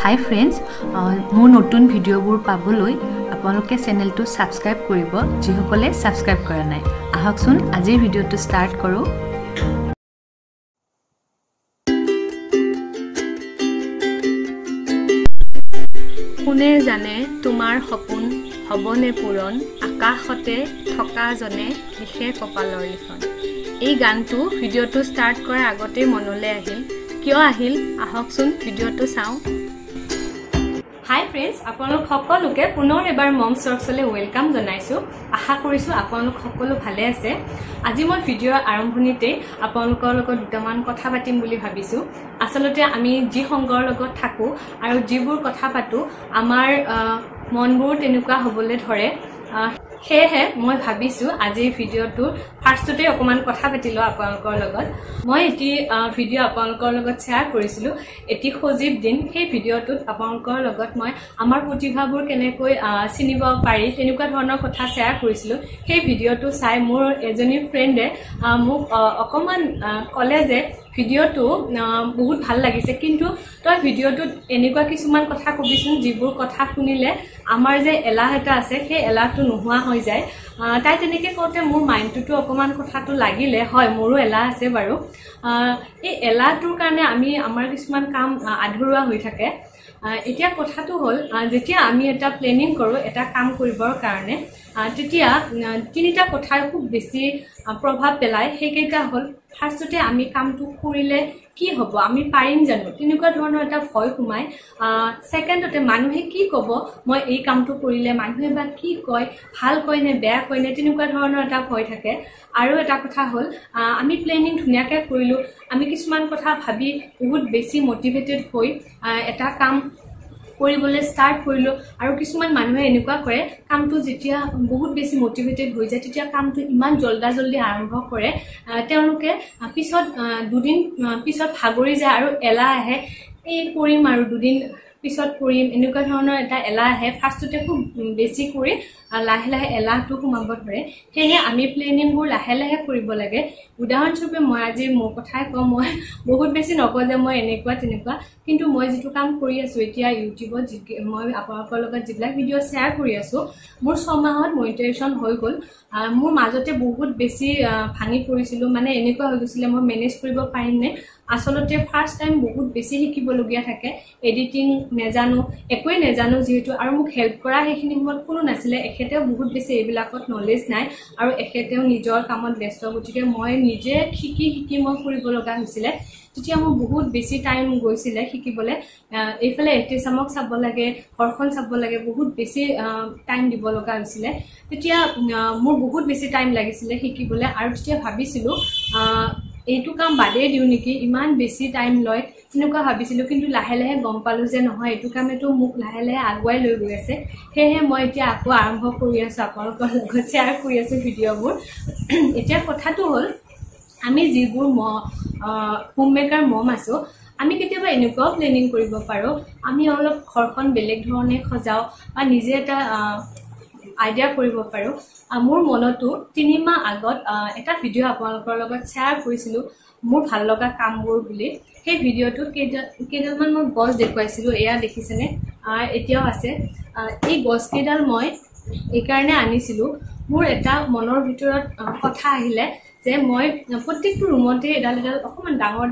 हाय friends मोर नतुन भिडिओबुर पाबोलै आपनलके चैनल तो सब्सक्राइब करिवो जिहकले सब्सक्राइब करा नाय आहकसुन आजि भिडिओ तो स्टार्ट करू। कोने जाने तुमार हपुन हबने पूरण आकाशते ठका जने लिखे कपालर लिखन ए गानतु भिडिओ तो स्टार्ट कर आगते मनले आहिल कियो आहिल आहकसुन भिडिओ तो साउ। हाय फ्रेंड्स आपनक हकलुके पुनर एबार मम सर्कसले वेलकाम जनाइसु। आशा करिसु आपनक हकलु भाले आछे। आजि मोर भिडिओ आरम्भनिते आपनकर লগত দুটামান কথা পাতিম বুলি ভাবিছো। আসলতে আমি জি সংগৰ লগত থাকো আৰু জিবোৰ কথা পাতো আমাৰ মনবোৰ তেনুকা হবলে ধৰে। সেয়েহে মই ভাবিছো আজি ভিডিওটো ফাৰ্ষ্টতে অকমান কথা পাতিলো আপোনালোকৰ লগত। মই এটি ভিডিও আপোনালোকৰ লগত শেয়াৰ কৰিছিলো এটি সজীৱ দিন। সেই ভিডিওটোত আপোনালোকৰ লগত মই আমাৰ প্ৰতিভাবোৰ কেনেকৈ চিনিব পাৰি তেনেকুৱা ধৰণৰ কথা শেয়াৰ কৰিছিলো। সেই ভিডিওটো চাই মোৰ এজনী ফ্ৰেণ্ডে মোক অকমান ক'লে যে ভিডিওটো বহুত ভাল লাগিছে, কিন্তু তই ভিডিওটোত এনেকুৱা কিছুমান কথা কবিচোন যিবোৰ কথা শুনিলে আমাৰ যে এলাহ এটা আছে সেই এলাহটো নোহোৱা হৈ যায়। তাই তেনেকৈ কওঁতে মোৰ মাইণ্ডটো অকমান কথাটো লাগিলে, হয় মোৰো এলাহ আছে বাৰু। এই এলাহটোৰ কাৰণে আমি আমাৰ কিছুমান কাম আধৰুৱা হৈ থাকে। এতিয়া কথাটো হ'ল যেতিয়া আমি এটা প্লেনিং কৰোঁ এটা কাম কৰিবৰ কাৰণে তেতিয়া তিনিটা কথাই খুব বেছি প্ৰভাৱ পেলায়। সেইকেইটা হ'ল ফাৰ্স্টতে আমি কামটো কৰিলে কি হ'ব, আমি পাৰিম জানো তেনেকুৱা ধৰণৰ এটা ভয় সোমাই। সেকেন্ডতে মানুহে কি ক'ব, মই এই কামটো কৰিলে মানুহে বা কি কয়, ভাল কয় নে বেয়া কয় নে তেনেকুৱা ধৰণৰ এটা ভয় থাকে। আৰু এটা কথা হ'ল আমি প্লেনিং ধুনীয়াকৈ কৰিলোঁ, আমি কিছুমান কথা ভাবি বহুত বেছি মটিভেটেড হৈ এটা কাম কৰিবলৈ স্টাৰ্ট কৰিলো। আৰু কিছুমান মানুহে এনেকুৱা কৰে কামটো যেতিয়া বহুত বেছি মটিভেটেড হৈ যায় তেতিয়া কামটো ইমান জলদি আৰম্ভ কৰে তেওঁলোকে পিছত দুদিন পিছত ভাগৰি যায় আৰু এলাহ আহে, এই কৰিম আৰু দুদিন পিছত কৰিম এনেকুৱা ধৰণৰ এটা এলাহ আহে। ফাৰ্ষ্টতে খুব বেছি কৰি লাহে লাহে এলাহটো সোমাব ধৰে। সেয়ে আমি প্লেনিংবোৰ লাহে লাহে কৰিব লাগে। উদাহৰণস্বৰূপে মই আজি মোৰ কথাই কওঁ, মই বহুত বেছি নকওঁ যে মই এনেকুৱা তেনেকুৱা, কিন্তু মই যিটো কাম কৰি আছোঁ এতিয়া ইউটিউবত মই আপোনালোকৰ লগত যিবিলাক ভিডিঅ' শ্বেয়াৰ কৰি আছোঁ মোৰ 6 মাহত মনিটাইজেশ্যন হৈ গ'ল। মোৰ মাজতে বহুত বেছি ভাঙি পৰিছিলোঁ, মানে এনেকুৱা হৈ গৈছিলে মই মেনেজ কৰিব পাৰিমনে। আসলতে ফাৰ্স্ট টাইম বহুত বেছি শিকিবলগীয়া থাকে, এডিটিং নেজানো একোৱেই নেজানো যিহেতু, আৰু মোক হেল্প কৰা সেইখিনি সময়ত কোনো নাছিলে। এখেতেও বহুত বেছি এইবিলাকত নলেজ নাই আৰু এখেতেও নিজৰ কামত ব্যস্ত, গতিকে মই নিজে শিকি মই কৰিব লগা হৈছিলে। তেতিয়া মোৰ বহুত বেছি টাইম গৈছিলে শিকিবলৈ। এইফালে এটিচামক চাব লাগে, ঘৰখন চাব লাগে, বহুত বেছি টাইম দিব লগা হৈছিলে। তেতিয়া মোৰ বহুত বেছি টাইম লাগিছিলে শিকিবলৈ। আৰু তেতিয়া ভাবিছিলোঁ এইটো কাম বাদেই দিওঁ নেকি, ইমান বেছি টাইম লয় তেনেকুৱা ভাবিছিলোঁ। কিন্তু লাহে লাহে গম পালোঁ যে নহয়, এইটো কামেতো মোক লাহে লাহে আগুৱাই লৈ গৈ আছে। সেয়েহে মই এতিয়া আকৌ আৰম্ভ কৰি আছোঁ, আপোনালোকৰ লগত শ্বেয়াৰ কৰি আছোঁ ভিডিঅ'বোৰ। এতিয়া কথাটো হ'ল আমি যিবোৰ হোম মেকাৰ মম আছোঁ আমি কেতিয়াবা এনেকুৱাও প্লেনিং কৰিব পাৰোঁ আমি অলপ ঘৰখন বেলেগ ধৰণে সজাওঁ বা নিজে এটা আইডিয়া কৰিব পাৰোঁ। মোৰ মনতো 3 মাহ আগত এটা ভিডিঅ' আপোনালোকৰ লগত শ্বেয়াৰ কৰিছিলোঁ মোৰ ভাল লগা কামবোৰ বুলি। সেই ভিডিঅ'টোত কেইডালমান মই গছ দেখুৱাইছিলোঁ, এয়া দেখিছেনে, এতিয়াও আছে। এই গছকেইডাল মই এইকাৰণে আনিছিলোঁ, মোৰ এটা মনৰ ভিতৰত কথা আহিলে যে মই প্ৰত্যেকটো ৰুমতে এডাল এডাল অকণমান ডাঙৰ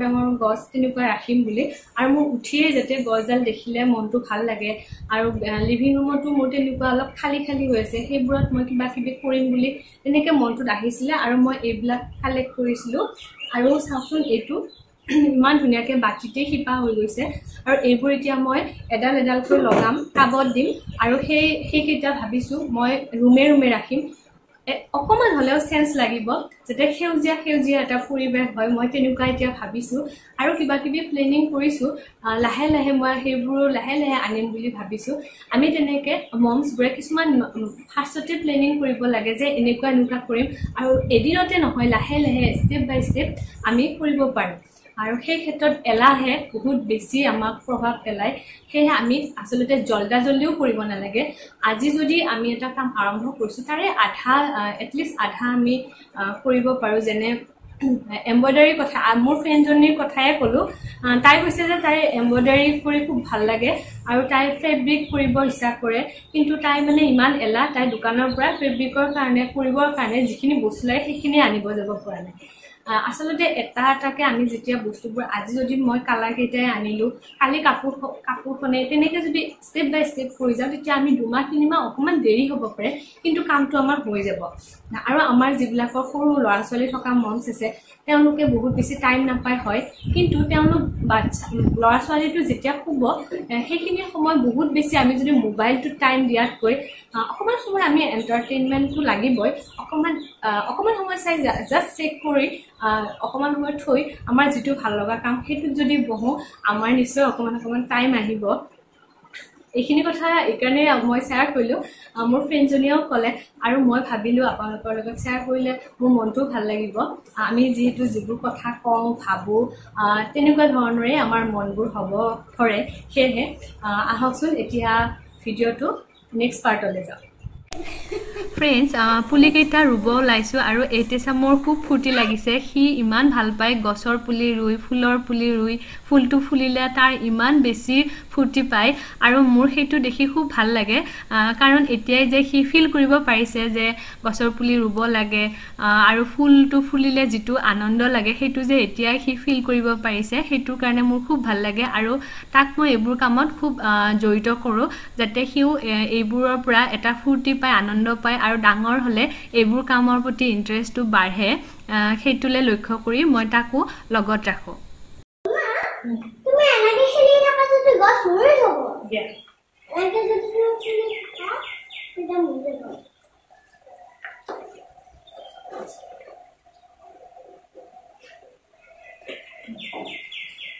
গছ তেনেকুৱা ৰাখিম বুলি। আৰু মোৰ উঠিয়েই যাতে গছডাল দেখিলে মনটো ভাল লাগে। আৰু লিভিং ৰুমতো মোৰ তেনেকুৱা অলপ খালী হৈ আছে, সেইবোৰত মই কিবাকিবি কৰিম বুলি তেনেকৈ মনটোত আহিছিলে আৰু মই এইবিলাক কালেক্ট কৰিছিলোঁ। আৰু চাওকচোন এইটো ইমান ধুনীয়াকৈ বাতিতেই শিপা হৈ গৈছে। আৰু এইবোৰ এতিয়া মই এডাল এডালকৈ লগাম, টাবত দিম। আৰু সেইকেইটা ভাবিছোঁ মই ৰুমে ৰাখিম, অকণমান হ'লেও চেঞ্চ লাগিব যাতে সেউজীয়া এটা পৰিৱেশ হয়। মই তেনেকুৱা এতিয়া ভাবিছোঁ আৰু কিবাকিবি প্লেনিং কৰিছোঁ। লাহে লাহে মই সেইবোৰো লাহে আনিম বুলি ভাবিছোঁ। আমি তেনেকৈ মমছবোৰে কিছুমান ফাৰ্ষ্টতে প্লেনিং কৰিব লাগে যে এনেকুৱা কৰিম, আৰু এদিনতে নহয় লাহে ষ্টেপ বাই ষ্টেপ আমি কৰিব পাৰোঁ। আৰু সেই ক্ষেত্ৰত এলাহে বহুত বেছি আমাক প্ৰভাৱ পেলায়। সেয়েহে আমি আচলতে জলদিও কৰিব নালাগে। আজি যদি আমি এটা কাম আৰম্ভ কৰিছোঁ তাৰে আধা এটলিষ্ট আমি কৰিব পাৰোঁ। যেনে embroidery kotha amor friend jonir kothaye kolu tai koise je tai embroidery kori khub bhal lage aru tai fabric koribo hisab kore kintu tai mane iman ela tai dukanor pura fabric or karone koribor karone jikini boslai sikini anibo jabo pora nai আসলে এটা এটাকে আমি যেতিয়া বস্তুবোৰ আজি যদি মই colour কেইটাই আনিলো খালি কাপোৰখনে তেনেকে যদি স্টেপ বাই স্টেপ কৰি যাওঁ তেতিয়া আমি দুমা তিনিমা অকমান দেৰি হ'ব পাৰে কিন্তু কামটো আমাৰ হৈ যাব আৰু আমাৰ জিবলাকৰ সৰু লৰা ছোৱালী থকা মন আছে তেওঁলোকে বহুত বেছি টাইম নাপায় হয় কিন্তু তেওঁলোক বাচ্চা লৰা ছোৱালীটো যেতিয়া খুব সেইখিনি সময় বহুত বেছি আমি যদি মোবাইলটো টাইম দিয়াত কৈ অকমান সময় আমি এন্টাৰটেইনমেন্টটো লাগিবই অকমান অকমান সময় চাই জাস্ট চেক কৰি অকমান সময় থৈ আমাৰ যেটো ভাল লগা কাম হেতু যদি বহু আমাৰ নিশ্চয় অকমান টাইম আহিব এইখিনি কথা ইকানে মই শেয়াৰ কইলো মোৰ ফ্ৰেন্ড জনিও কলে আৰু মই ভাবিলো আপোনালোকৰ লগত শেয়াৰ কৰিলে মোৰ মনটো ভাল লাগিব আমি যেটো জিবু কথা কম ভাবো তেনেকুৱা ধৰণৰে আমাৰ মনবোৰ হ'ব কৰে সেয়ে আহকচোন এতিয়া ভিডিওটো নেক্সট পাৰ্টলৈ যাও फ्रेंड्स पुलि केटा रुब लाइसु आरो एतेसा मोर खूब फुर्ति लागिसे हि इमान ভাল पाए गसर पुलि रुई फुलर पुलि रुई फुल टु फुलिला तार इमान बेसी फुर्ति पाए आरो मोर हेतु देखि खूब ভাল लागे कारण एतियै जे हि फील करिबो पाइसे जे गसर पुलि रुब लागे आरो फुल टु फुलिले जितु आनंद लागे हेतु जे एतियै हि फील करिबो पाइसे हेतु कारणे मोर खूब ভাল लागे आरो ताक म एबुर कामत खूब जयित करो जाते हिउ एबुरर पुरा एटा फुर्ति पाए आनंद पाए আৰু ডাঙৰ হলে এবোৰ কামৰ প্ৰতি ইন্টাৰেষ্টটো বাঢ়ে হেতুলে লক্ষ্য কৰি মই তাকো লগত ৰাখো তুমি এনেকৈ খেলি না পাছত তুমি গছ মৰি যাব জি এনেকৈ যদি তুমি খেলি না তেতিয়া মৰি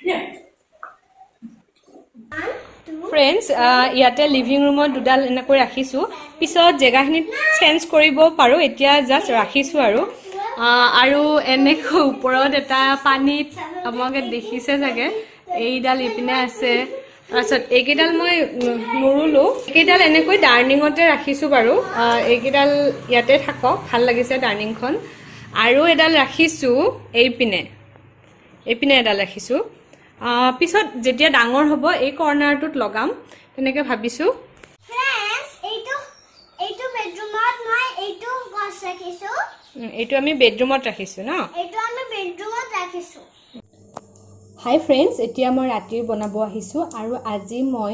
যাব জি फ्रेंड्स याते लिविंग रूम दुडाल एनाको राखिसु पिसत जगाखिनि चेन्ज करिबो पारो एतिया जस्ट राखिसु आरो आरो एनेको उपरत एटा पानी अमगे देखिसे जागे एइडाल इपिना आसे आছত एकेडाल মই नुरुलो एकेडाल एनेকৈ डार्निंगতে राखिसु पारो एकेडाल याते थाको ভাল लागिसे डार्निंगखन आरो एडाल राखिसु एइपिने एडाल राखिसु পিছত যেতিয়া ডাঙৰ হ'ব এই কৰ্নাৰটোত লগাম তেনেকে ভাবিছো फ्रेंड्स এইটো বেডৰুমত মই এইটো গছ ৰাখিছো এইটো আমি বেডৰুমত ৰাখিছো না এইটো আমি বেডৰুমত ৰাখিছো হাই फ्रेंड्स এতিয়া মই ৰাতি বনাব আহিছো আৰু আজি মই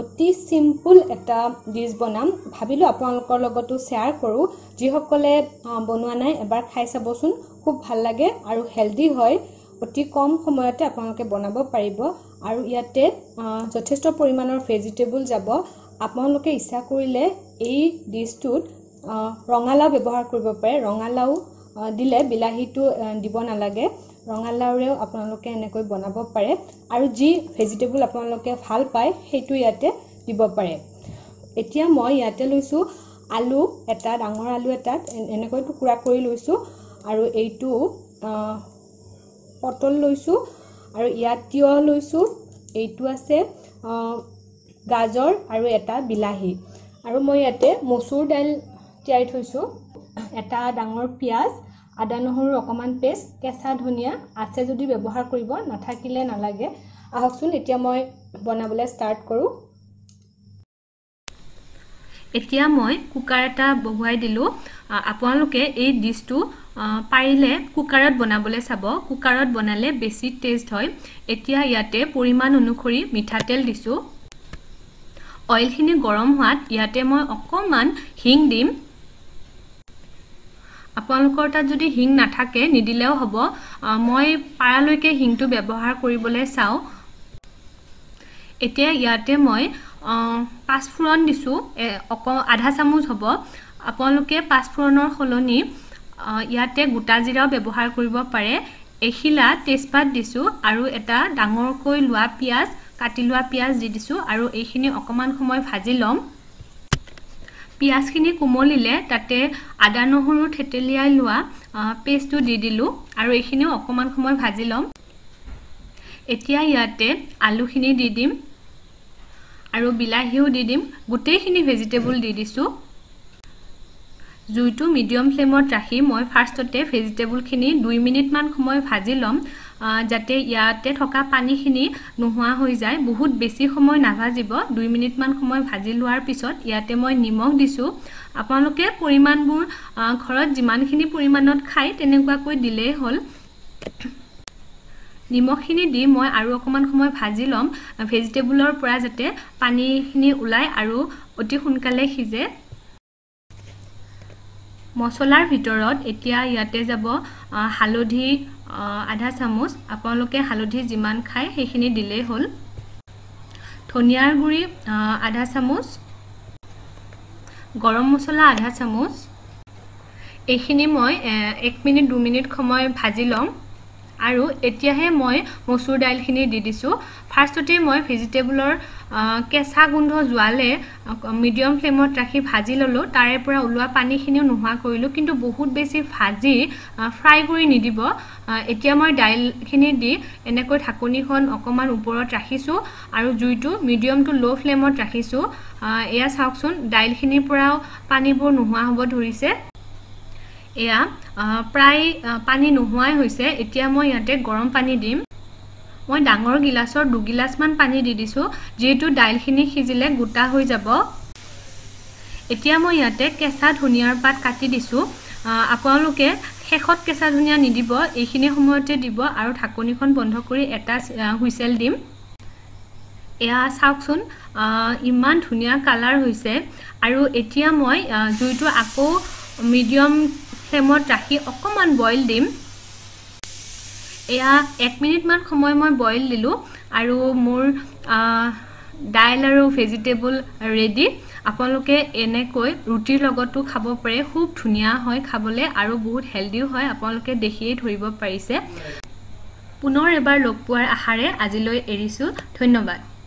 অতি সিম্পল এটা ডিশ বনাম ভাবিলো আপোনালোকৰ লগতো শেয়াৰ কৰো যিসকলে বনোৱা নাই এবাৰ খাই চাবচোন খুব ভাল লাগে আৰু হেলদি হয় অতি কম সময়তে আপোনালোকে বনাব পাৰিব আৰু ইয়াতে যথেষ্ট পৰিমাণৰ ভেজিটেবল যাব আপোনালোকে ইচ্ছা কৰিলে এই ডিশটোত ৰঙালাও ব্যৱহাৰ কৰিব পাৰে ৰঙালাও দিলে বিলাহীটো দিব নালাগে ৰঙালাওৰেও আপোনালোকে এনেকৈ বনাব পাৰে আৰু যি ভেজিটেবল আপোনালোকে ভাল পায় সেইটো ইয়াতে দিব পাৰে এতিয়া মই ইয়াতে লৈছো আলু এটা ডাঙৰ আলু এটা এনেকৈ টুকুৰা কৰি লৈছো আৰু এইটো পটল লৈছো আৰু ইয়াত তিয়হ লৈছো এইটো আছে গাজৰ আৰু এটা বিলাহী আৰু মই ইয়াতে মসুৰ ডাল তিয়াই থৈছো এটা ডাঙৰ পিয়াজ আদা নহৰু অকমান পেষ্ট কেঁচা ধনিয়া আছে যদি ব্যৱহাৰ কৰিব নাথাকিলে নালাগে আহকচোন এতিয়া মই বনাবলৈ ষ্টাৰ্ট কৰো এতিয়া মই কুকাৰ এটা বহুৱাই দিলো আপোনালোকে এই ডিশটো পাইলে কুকাৰত বনাবলৈ চাব কুকাৰত বনালে বেছি টেষ্ট হয় এতিয়া ইয়াতে পৰিমাণ অনুসৰি মিঠাতেল দিছো অইলখিনি গৰম হোৱাত ইয়াতে মই অকমান হিং দিম আপোনালোকৰ তা যদি হিং নাথাকে নিদিলেও হ'ব মই পাৰালৈকে হিংটো ব্যৱহাৰ কৰিবলৈ চাও এতিয়া ইয়াতে মই পাঁচফোৰণ দিছো আধা চামুচ হ'ব আপোনালোকে পাঁচফোৰণৰ হলনি ইয়াতে গোটা জিৰাও ব্যৱহাৰ কৰিব পাৰে এখিলা তেজপাত দিছো আৰু এটা ডাঙৰকৈ লোৱা পিয়াজ কাটি লোৱা পিয়াজ দি দিছো আৰু এইখিনি অকমান সময় ভাজি লম পিয়াজখিনি কুমলিলে তাতে আদা নহৰু থেতেলিয়াই লোৱা পেষ্টটো দি দিলো আৰু এইখিনি অকমান সময় ভাজি লম এতিয়া ইয়াতে আলুখিনি দি দিম আৰু বিলাহীও দি দিম গোটেইখিনি ভেজিটেবল দি দিছো जुइटु मिडियम फ्लेमत राखि মই फार्स्टते वेजिटेबल खिनि 2 मिनिट मान समय भाजि लम जाते याते थका पानी खिनि नुवा होय जाय बहुत बेसी समय ना भाजिबो 2 मिनिट मान समय भाजि लुवार पिसत याते মই निमख दिसु आपनलके परिमाणबुर घरत जिमान खिनि परिमाणत खाय तेनेका कोइ दिले होल নিমখখিনি দি মই আৰু অকমান সময় ভাজি লম ভেজিটেবলৰ পৰা যেতে পানীখিনি উলাই আৰু অতি হুনকালে খিজে মছলাৰ ভিতৰত এতিয়া ইয়াতে যাব হালধি আধা চামুচ আপোনালোকে হালধি জিমান খায় সেইখিনি দিলে হল ধনিয়াৰ গুৰি আধা চামুচ গৰম মছলা আধা চামুচ এইখিনি মই 1 মিনিট 2 মিনিট সময় ভাজি লম আৰু এতিয়াহে মই মসুৰ ডালখিনি দি দিছো ফাৰ্স্টতে মই ভেজিটেবলৰ কেঁচা গুন্ধ জুৱালে মিডিয়াম ফ্লেমত ৰাখি ভাজি ললো তাৰে পৰা উলুৱা পানীখিনিও নোহোৱা কৰিলো কিন্তু বহুত বেছি ভাজি ফ্ৰাই কৰি নিদিব এতিয়া মই ডালখিনি দি এনেকৈ ঢাকনিখন অকমান ওপৰত ৰাখিছো আৰু জুইটো মিডিয়াম টু লো ফ্লেমত ৰাখিছো এয়া চাওকচোন ডালখিনিৰ পৰা পানীবোৰ নোহোৱা হ'ব ধৰিছে এয়া প্ৰায় পানি নোহোৱাই হৈছে এতিয়া মই ইয়াতে গৰম পানী দিম মই ডাঙৰ গিলাসৰ 2 গিলাস মান পানী দি দিছো যেটো ডালখিনি সিজিলে গুটা হৈ যাব এতিয়া মই ইয়াতে কেঁচা ধনিয়াৰ পাত কাটি দিছো আপোনালোকে শেষত কেঁচা ধনিয়া নিদিব এইখিনি সময়তে দিব আৰু ঢাকনিখন বন্ধ কৰি এটা হুইসেল দিম এয়া চাওকচোন ইমান ধুনিয়া কালাৰ হৈছে আৰু এতিয়া মই জুইটো আকৌ মিডিয়াম ফ্লেমত ৰাখি অকমান বইল দিম এয়া 1 মিনিট মান সময় মই বইল দিলো আৰু মোৰ ডাল আৰু ভেজিটেবল ৰেডি আপোনালোকে এনেকৈ ৰুটিৰ লগতো খাব পাৰে খুব ধুনিয়া হয় খাবলে আৰু বহুত হেলদি হয় আপোনালোকে দেখিয়ে ধৰিব পাৰিছে পুনৰ এবাৰ লগ পোৱাৰ আহাৰে আজিলৈ এৰিছো ধন্যবাদ